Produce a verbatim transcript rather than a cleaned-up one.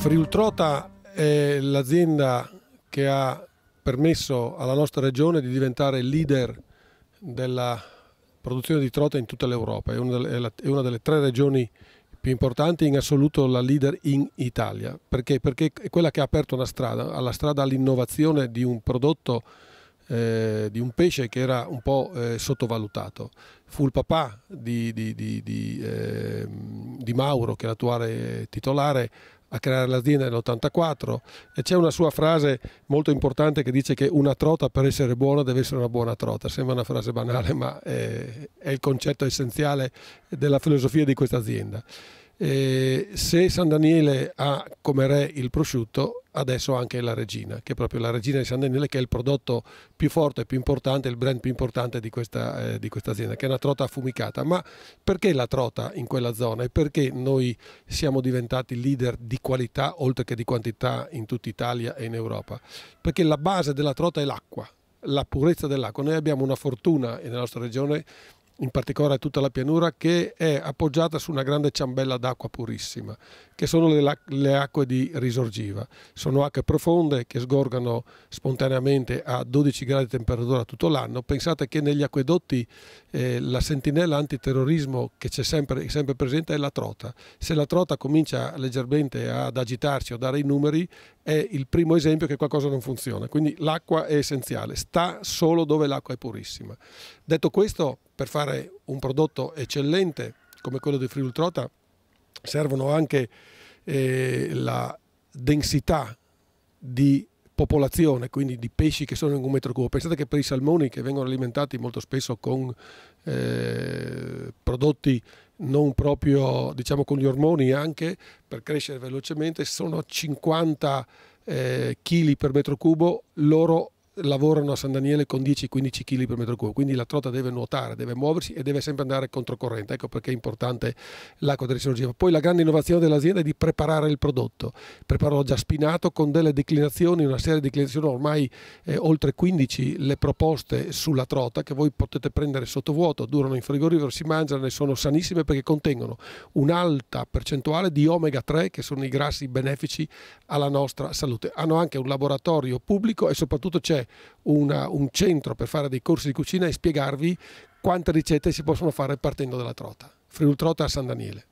Friul Trota è l'azienda che ha permesso alla nostra regione di diventare leader della produzione di trota in tutta l'Europa. È una delle tre regioni più importanti, in assoluto la leader in Italia. Perché? Perché è quella che ha aperto una strada, alla strada all'innovazione di un prodotto, eh, di un pesce che era un po' eh, sottovalutato. Fu il papà di, di, di, di, eh, di Mauro, che è l'attuale titolare, a creare l'azienda nell'ottantaquattro, e c'è una sua frase molto importante che dice che una trota, per essere buona, deve essere una buona trota. Sembra una frase banale, ma è il concetto essenziale della filosofia di questa azienda. Se San Daniele ha come re il prosciutto, adesso anche la regina, che è proprio la regina di San Daniele, che è il prodotto più forte, più importante, il brand più importante di questa, eh, di questa azienda, che è una trota affumicata. Ma perché la trota in quella zona e perché noi siamo diventati leader di qualità oltre che di quantità in tutta Italia e in Europa? Perché la base della trota è l'acqua, la purezza dell'acqua. Noi abbiamo una fortuna nella nostra regione, in particolare tutta la pianura, che è appoggiata su una grande ciambella d'acqua purissima, che sono le, le acque di Risorgiva. Sono acque profonde che sgorgano spontaneamente a dodici gradi di temperatura tutto l'anno. Pensate che negli acquedotti eh, la sentinella antiterrorismo che c'è sempre, sempre presente è la trota. Se la trota comincia leggermente ad agitarsi o dare i numeri, è il primo esempio che qualcosa non funziona. Quindi l'acqua è essenziale, sta solo dove l'acqua è purissima. Detto questo, per fare un prodotto eccellente come quello di Friul Trota servono anche eh, la densità di popolazione, quindi di pesci che sono in un metro cubo. Pensate che per i salmoni, che vengono alimentati molto spesso con eh, prodotti non proprio, diciamo, con gli ormoni, anche per crescere velocemente, sono cinquanta eh, chili per metro cubo. Loro lavorano a San Daniele con dieci quindici chili per metro cubo, quindi la trota deve nuotare, deve muoversi e deve sempre andare controcorrente. Ecco perché è importante l'acqua della Risorgiva. Poi la grande innovazione dell'azienda è di preparare il prodotto. Preparò già spinato con delle declinazioni, una serie di declinazioni, ormai eh, oltre quindici le proposte sulla trota che voi potete prendere sottovuoto, durano in frigorifero, si mangiano e sono sanissime perché contengono un'alta percentuale di omega tre, che sono i grassi benefici alla nostra salute. Hanno anche un laboratorio pubblico e soprattutto c'è Una, un centro per fare dei corsi di cucina e spiegarvi quante ricette si possono fare partendo dalla trota. Friul Trota a San Daniele.